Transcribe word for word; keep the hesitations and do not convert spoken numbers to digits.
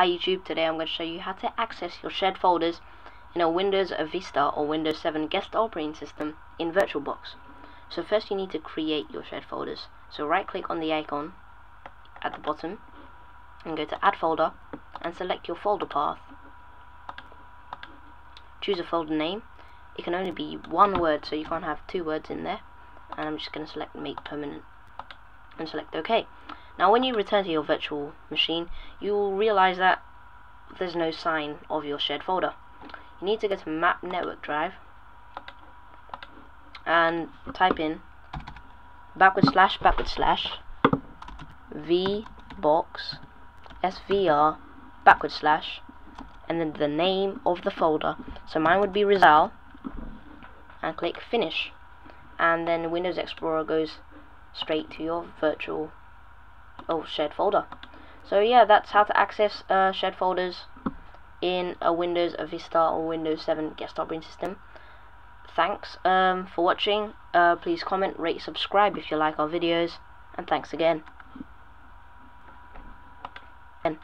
Hi YouTube, today I'm going to show you how to access your shared folders in a Windows Vista or Windows seven guest operating system in VirtualBox. So first you need to create your shared folders. So right click on the icon at the bottom and go to add folder and select your folder path. Choose a folder name. It can only be one word, so you can't have two words in there. And I'm just going to select make permanent and select OK. Now when you return to your virtual machine, you will realize that there's no sign of your shared folder. You need to go to map network drive and type in backward slash backward slash V box S V R backward slash and then the name of the folder. So mine would be Rizal, and click finish, and then Windows Explorer goes straight to your virtual Oh, shared folder. So yeah, that's how to access uh, shared folders in a Windows a Vista or Windows seven guest operating system. Thanks um, for watching. Uh, please comment, rate, subscribe if you like our videos, and thanks again. And